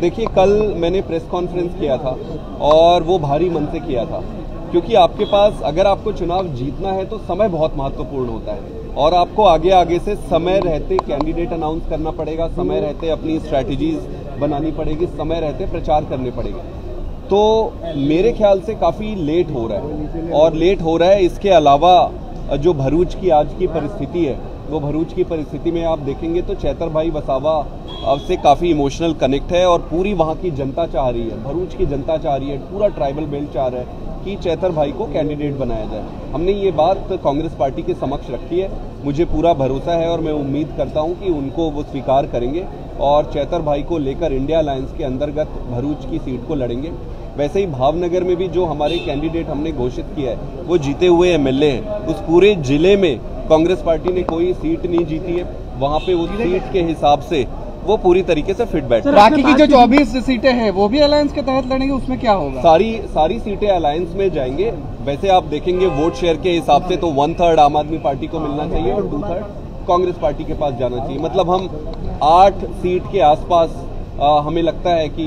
देखिए, कल मैंने प्रेस कॉन्फ्रेंस किया था और वो भारी मन से किया था, क्योंकि आपके पास अगर आपको चुनाव जीतना है तो समय बहुत महत्वपूर्ण होता है और आपको आगे आगे से समय रहते कैंडिडेट अनाउंस करना पड़ेगा, समय रहते अपनी स्ट्रैटेजीज बनानी पड़ेगी, समय रहते प्रचार करने पड़ेगा। तो मेरे ख्याल से काफ़ी लेट हो रहा है और लेट हो रहा है। इसके अलावा जो भरूच की आज की परिस्थिति है, वो भरूच की परिस्थिति में आप देखेंगे तो चैतर भाई वसावा अब से काफ़ी इमोशनल कनेक्ट है और पूरी वहाँ की जनता चाह रही है, भरूच की जनता चाह रही है, पूरा ट्राइबल बेल्ट चाह रहा है कि चैतर भाई को कैंडिडेट बनाया जाए। हमने ये बात कांग्रेस पार्टी के समक्ष रखी है, मुझे पूरा भरोसा है और मैं उम्मीद करता हूँ कि उनको वो स्वीकार करेंगे और चैतर भाई को लेकर इंडिया अलायंस के अंतर्गत भरूच की सीट को लड़ेंगे। वैसे ही भावनगर में भी जो हमारे कैंडिडेट हमने घोषित किया है वो जीते हुए एमएलए हैं। उस पूरे ज़िले में कांग्रेस पार्टी ने कोई सीट नहीं जीती है, वहाँ पे उस सीट के हिसाब से वो पूरी तरीके से फिट बैठे। बाकी की जो 24 सीटें हैं वो भी अलायंस के तहत लड़ेंगे, उसमें क्या होगा? सारी सीटें अलायंस में जाएंगे। वैसे आप देखेंगे वोट शेयर के हिसाब से तो 1/3 आम आदमी पार्टी को मिलना चाहिए और 2/3 कांग्रेस पार्टी के पास जाना चाहिए। मतलब हम 8 सीट के आसपास हमें लगता है कि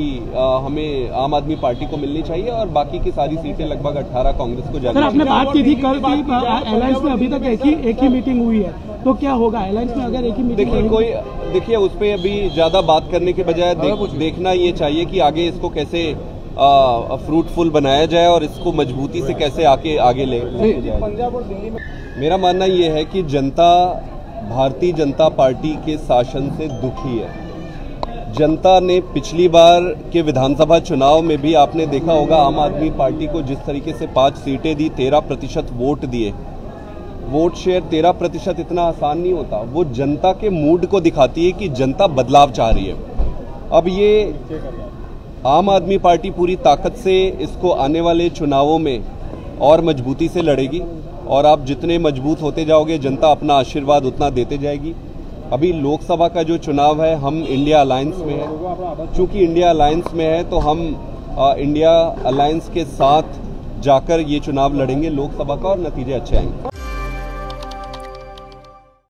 हमें आम आदमी पार्टी को मिलनी चाहिए और बाकी की सारी सीटें लगभग 18 कांग्रेस को जानी चाहिए। सर, आपने बात की थी कल की अलायंस में अभी तक एक ही मीटिंग हुई है, तो क्या होगा अलायंस में अगर एक ही मीटिंग? देखिए, कोई देखिए उस पर अभी ज़्यादा बात करने के बजाय देखना ये चाहिए कि आगे इसको कैसे फ्रूटफुल बनाया जाए और इसको मजबूती से कैसे आके आगे ले पंजाब और दिल्ली में। मेरा मानना ये है कि जनता भारतीय जनता पार्टी के शासन से दुखी है। जनता ने पिछली बार के विधानसभा चुनाव में भी आपने देखा होगा आम आदमी पार्टी को जिस तरीके से 5 सीटें दी, 13% वोट दिए। वोट शेयर 13% इतना आसान नहीं होता, वो जनता के मूड को दिखाती है कि जनता बदलाव चाह रही है। अब ये आम आदमी पार्टी पूरी ताकत से इसको आने वाले चुनावों में और मजबूती से लड़ेगी और आप जितने मजबूत होते जाओगे जनता अपना आशीर्वाद उतना देते जाएगी। अभी लोकसभा का जो चुनाव है, हम इंडिया अलायंस में है, चूँकि इंडिया अलायंस में है तो हम इंडिया अलायंस के साथ जाकर ये चुनाव लड़ेंगे लोकसभा का और नतीजे अच्छे आएंगे।